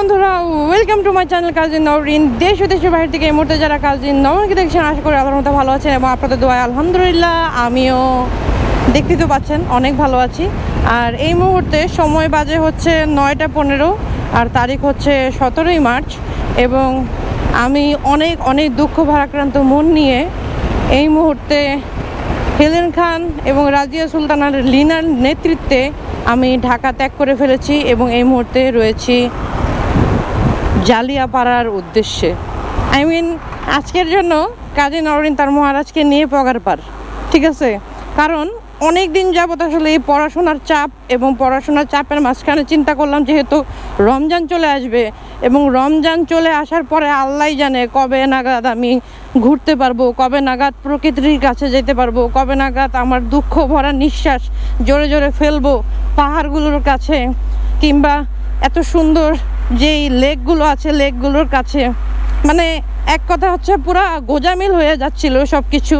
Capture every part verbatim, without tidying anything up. বন্ধুরা welcome to my channel Kazi Nowrin. দেশ ও দেশের বাইরে থেকে এই মুহূর্তে যারা কাজী নওরিনকে দেখছেন আশা করি আল্লাহর মতো ভালো আছেন এবং আপনাদের দোয়ায় আলহামদুলিল্লাহ আমিও দেখতে তো পাচ্ছেন অনেক ভালো আছি। আর এই মুহূর্তে সময় বাজে হচ্ছে নয়টা পনেরো আর তারিখ হচ্ছে সতেরোই মার্চ এবং আমি অনেক অনেক দুঃখ ভারাক্রান্ত মন নিয়ে এই মুহূর্তে হেলেন খান এবং রাজিয়া সুলতানার লিনার নেতৃত্বে আমি ঢাকা ত্যাগ করে ফেলেছি এবং এই মুহূর্তে রয়েছি জালিয়াপাড়ার উদ্দেশ্যে। আই মিন আজকের জন্য কাজী নওরিন তার মহারাজকে নিয়ে পগার পার, ঠিক আছে? কারণ অনেক দিন যাবত আসলে এই পড়াশোনার চাপ এবং পড়াশোনার চাপের মাঝখানে চিন্তা করলাম যেহেতু রমজান চলে আসবে এবং রমজান চলে আসার পরে আল্লাহ জানে কবে নাগাদ আমি ঘুরতে পারবো, কবে নাগাদ প্রকৃতির কাছে যেতে পারবো, কবে নাগাদ আমার দুঃখ ভরা নিঃশ্বাস জোরে জোরে ফেলবো পাহাড়গুলোর কাছে কিংবা এত সুন্দর যেই লেকগুলো আছে লেকগুলোর কাছে। মানে এক কথা হচ্ছে পুরা গোজামিল হয়ে যাচ্ছিল সব কিছু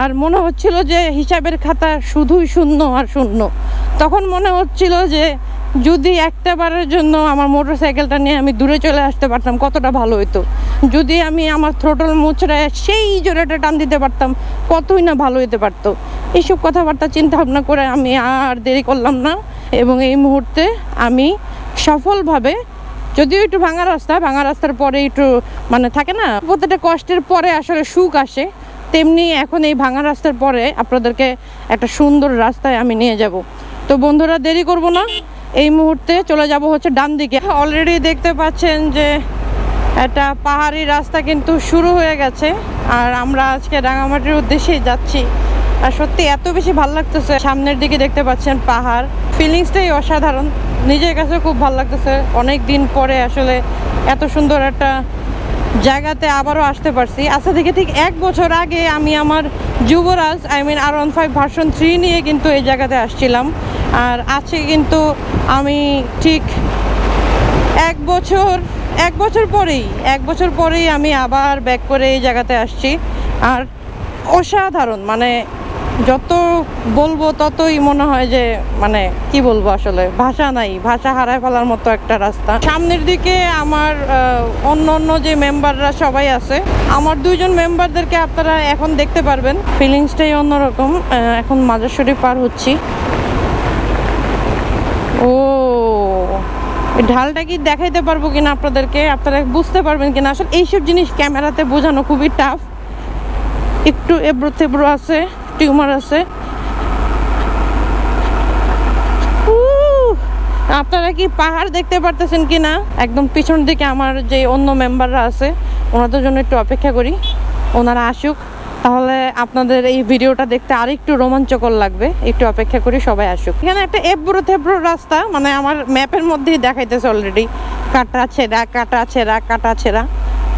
আর মনে হচ্ছিল যে হিসাবের খাতা শুধুই শূন্য আর শূন্য। তখন মনে হচ্ছিল যে যদি একটা বারের জন্য আমার মোটর সাইকেলটা নিয়ে আমি দূরে চলে আসতে পারতাম কতটা ভালো হতো, যদি আমি আমার থ্রোটল মোচড়ায় সেই জোরেটা টান দিতে পারতাম কতই না ভালো হতে পারতো। এইসব কথাবার্তা চিন্তা ভাবনা করে আমি আর দেরি করলাম না এবং এই মুহূর্তে আমি সফলভাবে, যদিও একটু ভাঙা রাস্তা, ভাঙা রাস্তার পরে একটু মানে থাকে না প্রত্যেকটা কষ্টের পরে আসলে সুখ আসে, তেমনি এখন এই ভাঙা রাস্তার পরে আপনাদেরকে একটা সুন্দর রাস্তায় আমি নিয়ে যাব। তো বন্ধুরা দেরি করব না, এই মুহূর্তে চলে যাব হচ্ছে ডান দিকে। অলরেডি দেখতে পাচ্ছেন যে একটা পাহাড়ি রাস্তা কিন্তু শুরু হয়ে গেছে আর আমরা আজকে রাঙামাটির উদ্দেশ্যেই যাচ্ছি। আর সত্যি এত বেশি ভালো লাগতেছে, সামনের দিকে দেখতে পাচ্ছেন পাহাড়, ফিলিংসটাই অসাধারণ, নিজের কাছে খুব ভালো লাগতেছে। অনেক দিন পরে আসলে এত সুন্দর একটা জায়গাতে আবারও আসতে পারছি। আচ্ছা দেখে ঠিক এক বছর আগে আমি আমার Yuvraj I mean R one five version three নিয়ে কিন্তু এই জায়গাতে আসছিলাম আর আজকে কিন্তু আমি ঠিক এক বছর এক বছর পরেই এক বছর পরেই আমি আবার ব্যাক করে এই জায়গাতে আসছি। আর অসাধারণ, মানে যত বলবো ততই মনে হয় যে মানে কি বলবো, আসলে ভাষা নাই, ভাষা হারায় ফেলার মতো একটা রাস্তা। সামনের দিকে আমার অন্য অন্য যে মেম্বাররা সবাই আছে, আমার দুইজন মেম্বারদেরকে আপনারা এখন দেখতে পারবেন। ফিলিংসটাই অন্যরকম। এখন মাজার শরীফ পার হচ্ছি। ও ঢালটা কি দেখাইতে পারবো কিনা আপনাদেরকে, আপনারা বুঝতে পারবেন কিনা, আসলে এইসব জিনিস ক্যামেরাতে বোঝানো খুবই টাফ। একটু এব্রো থেব্রো আছে, টিউমার আছে। আপনারা কি পাহাড় দেখতে পারতেছেন কিনা, একদম পিছন দিকে আমার যে অন্য মেম্বাররা আছে ওনাদের জন্য একটু অপেক্ষা করি, ওনারা আসুক, তাহলে আপনাদের এই ভিডিওটা দেখতে আর একটু রোমাঞ্চকর লাগবে। একটু অপেক্ষা করি সবাই আসুক। এখানে একটা এব্রো থেব্রো রাস্তা, মানে আমার ম্যাপের মধ্যেই দেখাইতেছে অলরেডি, কাটা ছেঁড়া কাটা ছেঁড়া কাটা ছেঁড়া।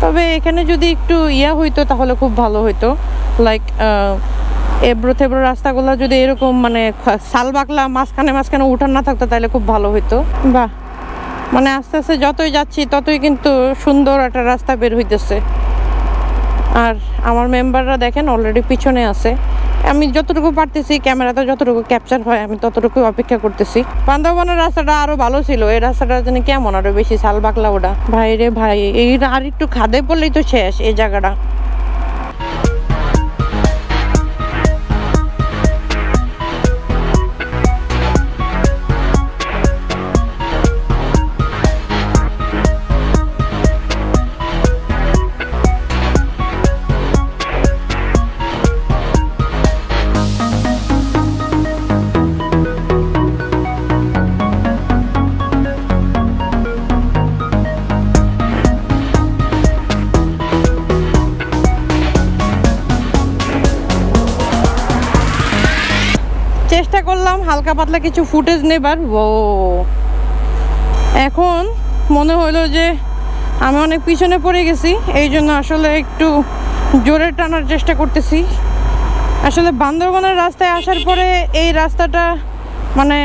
তবে এখানে যদি একটু ইয়া হইতো তাহলে খুব ভালো হইতো, লাইক এব্রো থেব্রো রাস্তাগুলো যদি এরকম মানে শালবাকলা মাঝখানে মাঝখানে উঠান না থাকতো তাহলে খুব ভালো হইতো। বাহ, মানে আস্তে আস্তে যতই যাচ্ছি ততই কিন্তু সুন্দর একটা রাস্তা বের হইতেছে। আর আমার মেম্বাররা দেখেন অলরেডি পিছনে আছে। আমি যতটুকু পারতেছি ক্যামেরাতে যতটুকু ক্যাপচার হয় আমি ততটুকু অপেক্ষা করতেছি। বান্দরবানের রাস্তাটা আরও ভালো ছিল, এই রাস্তাটা জানি কেমন আরও বেশি শালবাকলা। ওটা ভাই রে ভাই, এই আর একটু খাদে পড়লেই তো শেষ এই জায়গাটা। চেষ্টা করলাম হালকা পাতলা কিছু ফুটেজ নেবার। ও এখন মনে হলো যে আমি অনেক পিছনে পড়ে গেছি, এই জন্য আসলে একটু জোরে টানার চেষ্টা করতেছি। আসলে বান্দরবানের রাস্তায় আসার পরে এই রাস্তাটা মানে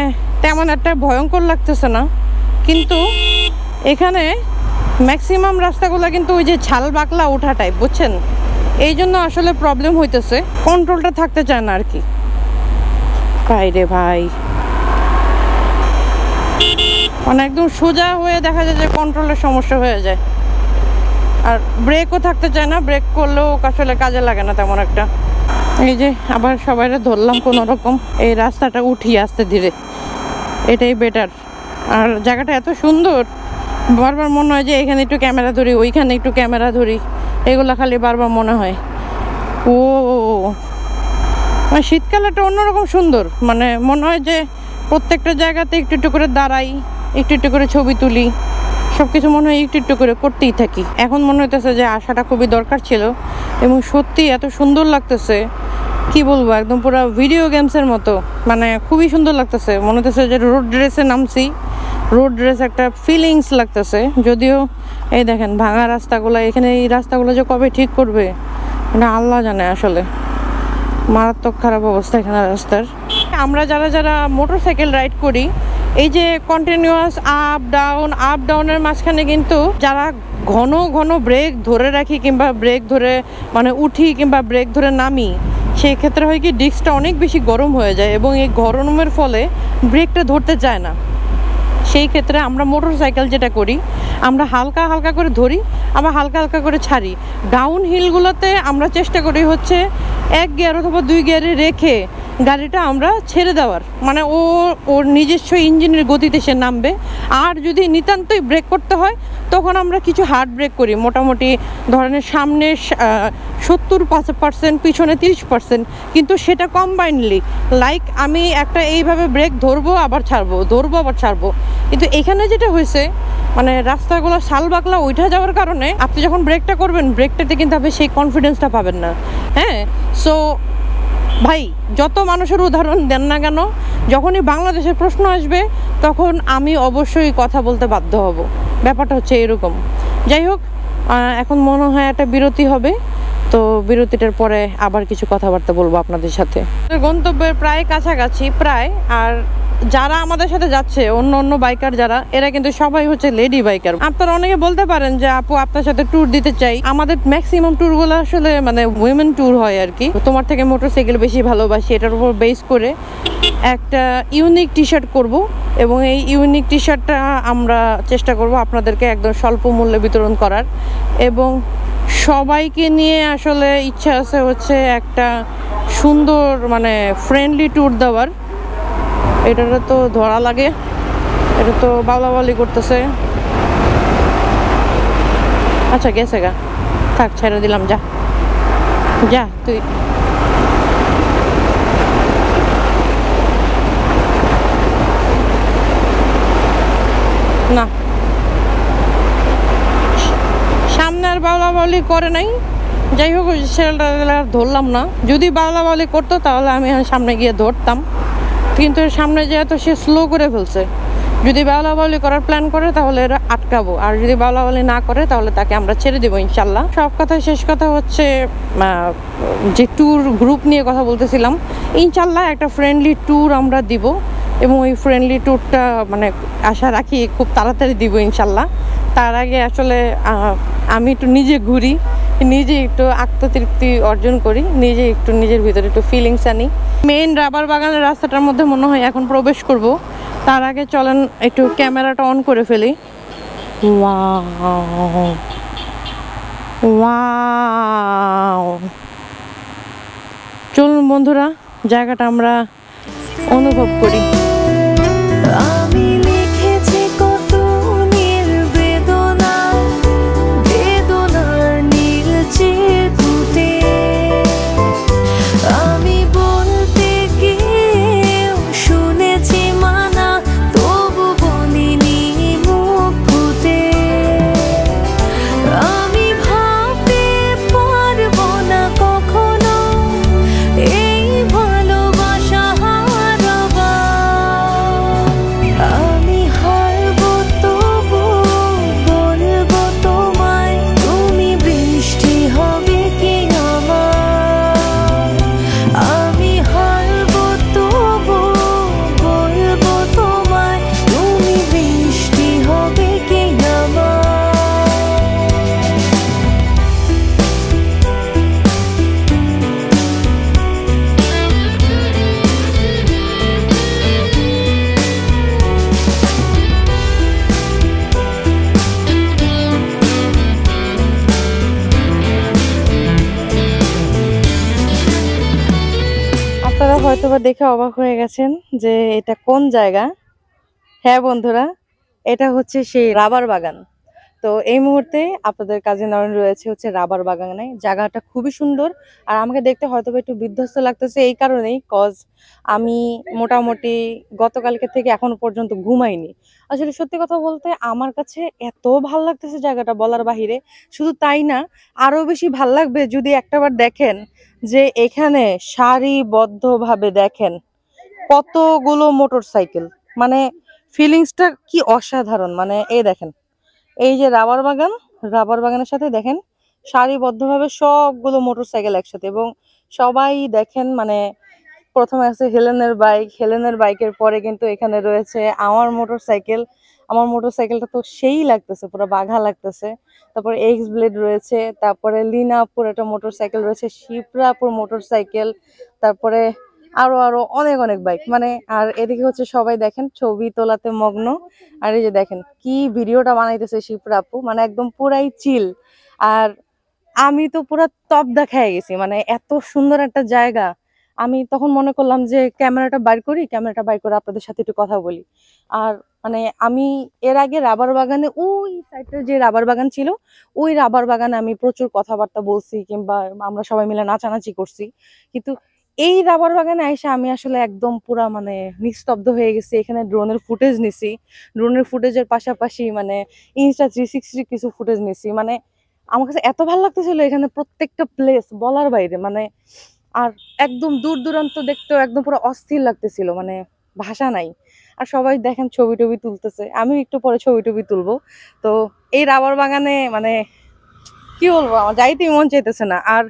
তেমন একটা ভয়ঙ্কর লাগতেছে না, কিন্তু এখানে ম্যাক্সিমাম রাস্তাগুলো কিন্তু ওই যে ছাল বাকলা ওঠা টাইপ, বুঝছেন, এই জন্য আসলে প্রবলেম হইতেছে, কন্ট্রোলটা থাকতে চায় না আর কি। ভাই রে ভাই, মানে একদম সোজা হয়ে দেখা যায় যে কন্ট্রোলের সমস্যা হয়ে যায়। আর ব্রেকও থাকতে চায় না, ব্রেক করলেও আসলে কাজে লাগে না তেমন একটা। এই যে আবার সবাইরে ধরলাম কোনো রকম, এই রাস্তাটা উঠি আস্তে ধীরে, এটাই বেটার। আর জায়গাটা এত সুন্দর, বারবার মনে হয় যে এখানে একটু ক্যামেরা ধরি, ওইখানে একটু ক্যামেরা ধরি, এগুলো খালি বারবার মনে হয়। ও মানে শীতকালটা অন্যরকম সুন্দর, মানে মনে হয় যে প্রত্যেকটা জায়গাতে একটু একটু করে দাঁড়াই, একটু একটু করে ছবি তুলি, সব কিছু মনে হয় একটু একটু করে করতেই থাকি। এখন মনে হইতেছে যে আসাটা খুবই দরকার ছিল, এবং সত্যি এত সুন্দর লাগতেছে কি বলবো, একদম পুরো ভিডিও গেমসের মতো, মানে খুবই সুন্দর লাগতেছে। মনে হতেছে যে রোড ড্রেসে নামছি, রোড ড্রেস একটা ফিলিংস লাগতেছে। যদিও এই দেখেন ভাঙা রাস্তাগুলো, এখানে এই রাস্তাগুলো যে কবে ঠিক করবে এটা আল্লাহ জানে, আসলে মারাত্মক খারাপ অবস্থা এখানে রাস্তার। আমরা যারা যারা মোটরসাইকেল রাইড করি, এই যে কন্টিনিউয়াস আপ ডাউন আপ ডাউনের মাঝখানে কিন্তু যারা ঘন ঘন ব্রেক ধরে রাখি কিংবা ব্রেক ধরে মানে উঠি কিংবা ব্রেক ধরে নামি, সেই ক্ষেত্রে হয় কি ডিস্কটা অনেক বেশি গরম হয়ে যায়, এবং এই গরমের ফলে ব্রেকটা ধরতে চায় না। সেই ক্ষেত্রে আমরা মোটরসাইকেল যেটা করি, আমরা হালকা হালকা করে ধরি, আবার হালকা হালকা করে ছাড়ি। ডাউন হিলগুলোতে আমরা চেষ্টা করি হচ্ছে এক গিয়ার অথবা দুই গিয়ারে রেখে গাড়িটা আমরা ছেড়ে দেওয়ার, মানে ও ওর নিজস্ব ইঞ্জিনের গতিতে সে নামবে। আর যদি নিতান্তই ব্রেক করতে হয় তখন আমরা কিছু হার্ড ব্রেক করি, মোটামুটি ধরেন সামনে সত্তর পাঁচ পার্সেন্ট পিছনে তিরিশ পার্সেন্ট, কিন্তু সেটা কম্বাইনলি, লাইক আমি একটা এইভাবে ব্রেক ধরবো আবার ছাড়বো, ধরবো আবার ছাড়বো। কিন্তু এখানে যেটা হয়েছে মানে রাস্তাগুলো শালবাকলা উঠে যাওয়ার কারণে আপনি যখন ব্রেকটা করবেন, ব্রেকটাতে কিন্তু আপনি সেই কনফিডেন্সটা পাবেন না। হ্যাঁ, সো ভাই যত মানুষের উদাহরণ দেন না কেন, যখনই বাংলাদেশের প্রশ্ন আসবে তখন আমি অবশ্যই কথা বলতে বাধ্য হব, ব্যাপারটা হচ্ছে এরকম। যাই হোক, এখন মনে হয় একটা বিরতি হবে, তো বিরতিটার পরে আবার কিছু কথাবার্তা বলবো আপনাদের সাথে। গন্তব্যের প্রায় কাছাকাছি প্রায়। আর যারা আমাদের সাথে যাচ্ছে অন্য অন্য বাইকার যারা, এরা কিন্তু সবাই হচ্ছে লেডি বাইকার। আপনারা অনেকে বলতে পারেন যে আপু আপনার সাথে ট্যুর দিতে চাই, আমাদের ম্যাক্সিমাম ট্যুরগুলো আসলে মানে উইমেন ট্যুর হয় আর কি। তোমার থেকে মোটরসাইকেল বেশি ভালোবাসি, এটার উপর বেস করে একটা ইউনিক টি শার্ট করবো, এবং এই ইউনিক টি শার্টটা আমরা চেষ্টা করব আপনাদেরকে একদম স্বল্প মূল্যে বিতরণ করার। এবং সবাইকে নিয়ে আসলে ইচ্ছা আছে হচ্ছে একটা সুন্দর মানে ফ্রেন্ডলি ট্যুর দেওয়ার। এটা তো ধরা লাগে, এটা তো বাউলাবাউলি করতেছে। আচ্ছা গেছে গা, থাক ছেড়ে দিলাম, যা যা তুই। না, সামনে আর বাউলাবাউলি করে নাই। যাই হোক, সেটা আর ধরলাম না, যদি বাউলাবাউলি করতো তাহলে আমি সামনে গিয়ে ধরতাম, কিন্তু সামনে যেহেতু সে স্লো করে ফেলছে। যদি বাউলাবাউলি করার প্ল্যান করে তাহলে এরা আটকাবো, আর যদি বাউলাবাউলি না করে তাহলে তাকে আমরা ছেড়ে দেবো ইনশাল্লাহ। সব কথা শেষ কথা হচ্ছে যে ট্যুর গ্রুপ নিয়ে কথা বলতেছিলাম, ইনশাল্লাহ একটা ফ্রেন্ডলি ট্যুর আমরা দিব, এবং ওই ফ্রেন্ডলি ট্যুরটা মানে আশা রাখি খুব তাড়াতাড়ি দিব ইনশাল্লাহ। তার আগে আসলে আমি একটু নিজে ঘুরি, নিজে একটু আত্মতৃপ্তি অর্জন করি, নিজে একটু নিজের ভিতরে একটু ফিলিংস আনি। মেইন রাবার বাগানের রাস্তাটার মধ্যে মনে হয় এখন প্রবেশ করব, তার আগে চলেন একটু ক্যামেরাটা অন করে ফেলি। ওয়াও ওয়াও, চলুন বন্ধুরা জায়গাটা আমরা অনুভব করি। হয়তোবা দেখে অবাক হয়ে গেছেন যে এটা কোন জায়গা। হ্যাঁ বন্ধুরা, এটা হচ্ছে সেই রাবার বাগান। তো এই মুহূর্তে আপনাদের কাজে নয়ন রয়েছে হচ্ছে রাবার বাগানে। জায়গাটা খুবই সুন্দর, আর আমাকে দেখতে হয়তোবা একটু বিধ্বস্ত লাগতেছে এই কারণেই, কজ আমি মোটামুটি গতকালকে থেকে এখনো পর্যন্ত ঘুমাইনি। আসলে সত্যি কথা বলতে আমার কাছে এত ভাল লাগতেছে জায়গাটা বলার বাহিরে। শুধু তাই না, আরো বেশি ভাল লাগবে যদি একটাবার দেখেন যে এখানে সারিবদ্ধভাবে দেখেন কতগুলো মোটরসাইকেল, মানে ফিলিংসটা কি অসাধারণ। মানে এই দেখেন, এই যে রাবার বাগান, রাবার বাগানের সাথে দেখেন সারিবদ্ধভাবে সবগুলো মোটরসাইকেল একসাথে, এবং সবাই দেখেন মানে প্রথমে আছে হেলেনের বাইক, হেলেনের বাইকের পরে কিন্তু এখানে রয়েছে আমার মোটরসাইকেল। আমার মোটরসাইকেলটা তো সেই লাগতেছে, পুরো বাঘা লাগতেছে। তারপরে এক্স ব্লেড রয়েছে, তারপরে লিনাপুর একটা মোটরসাইকেল রয়েছে, শিপ্রাপুর মোটরসাইকেল, তারপরে আরো আরো অনেক অনেক বাইক। মানে আর এদিকে হচ্ছে সবাই দেখেন ছবি তোলাতে মগ্ন। আর এই যে দেখেন কি ভিডিওটা বানাইতেছে শিপ্রাপু, মানে একদম পুরাই চিল। আর আমি তো পুরা তবদা খেয়ে গেছি, মানে এত সুন্দর একটা জায়গা। আমি তখন মনে করলাম যে ক্যামেরাটা বাইর করি, ক্যামেরাটা বাইর করে আপনাদের সাথে একটু কথা বলি। আর মানে আমি এর আগে রাবার বাগানে, ওই সাইডে যে রাবার বাগান ছিল ওই রাবার বাগানে আমি প্রচুর কথাবার্তা বলছি, কিংবা আমরা সবাই মিলে নাচানাচি করছি, কিন্তু এই রাবার বাগানে এসে আমি আসলে একদম পুরা মানে নিস্তব্ধ হয়ে গেছি। এখানে ড্রোনের ফুটেজ নিছি, ড্রোনের ফুটেজের পাশাপাশি মানে ইনস্টা থ্রি সিক্সটির কিছু ফুটেজ নিছি। মানে আমার কাছে এত ভালো লাগতেছিল এখানে প্রত্যেকটা প্লেস বলার বাইরে। মানে আর একদম দূর দূরান্ত দেখতেও একদম পুরো অস্থির লাগতেছিল, মানে ভাষা নাই। আর সবাই দেখেন ছবি টবি তুলতেছে, আমি একটু পরে ছবি টবি তুলবো। তো এই রাবার বাগানে মানে কি বলবো, আমার যাইতে মন চাইতেছে না। আর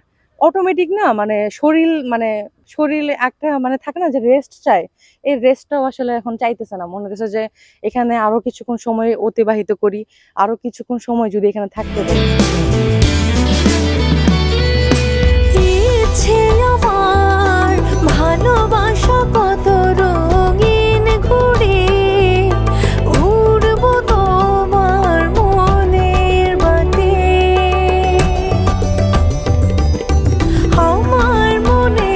অটোমেটিক না মানে শরীর, মানে শরীরে একটা মানে থাকে না যে রেস্ট চাই, এই রেস্টটাও আসলে এখন চাইতেছে না। মনে হচ্ছে যে এখানে আরো কিছুক্ষণ সময় অতিবাহিত করি, আরো কিছুক্ষণ সময় যদি এখানে থাকতে পারি। ভালোবাসা কত রঙিন ঘুড়ি উড়ব তোমার মনের বাতি, আমার মনে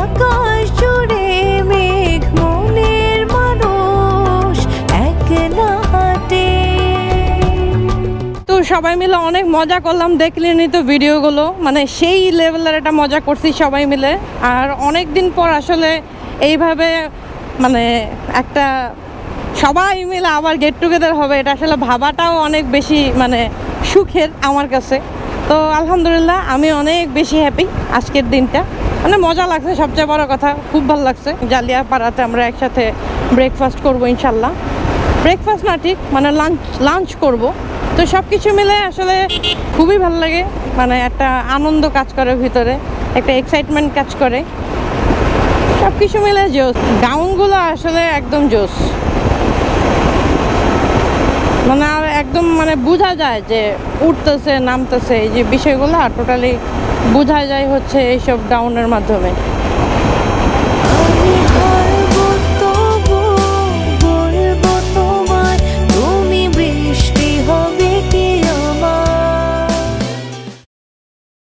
আকাশ জুড়ে মেঘ মনের মানুষ একলা হাঁটে। তো সবাই মিলে অনেক মজা করলাম, দেখলেনই তো ভিডিওগুলো, মানে সেই লেভেলের একটা মজা করছি সবাই মিলে। আর অনেক দিন পর আসলে এইভাবে মানে একটা সবাই মিলে আবার গেট টুগেদার হবে, এটা আসলে ভাবাটাও অনেক বেশি মানে সুখের আমার কাছে। তো আলহামদুলিল্লাহ আমি অনেক বেশি হ্যাপি আজকের দিনটা, মানে মজা লাগছে সবচেয়ে বড় কথা, খুব ভালো লাগছে। জালিয়াপাড়াতে আমরা একসাথে ব্রেকফাস্ট করবো ইনশাল্লাহ, ব্রেকফাস্ট না ঠিক মানে লাঞ্চ লাঞ্চ করবো। তো সব কিছু মিলে আসলে খুবই ভালো লাগে, মানে একটা আনন্দ কাজ করে ভিতরে, একটা এক্সাইটমেন্ট কাজ করে, সব কিছু মিলে জোস। গাউনগুলো আসলে একদম জোস, মানে আর একদম মানে বোঝা যায় যে উঠতেছে নামতেছে এই যে বিষয়গুলো, আর টোটালি বোঝা যায় হচ্ছে এইসব গাউনের মাধ্যমে।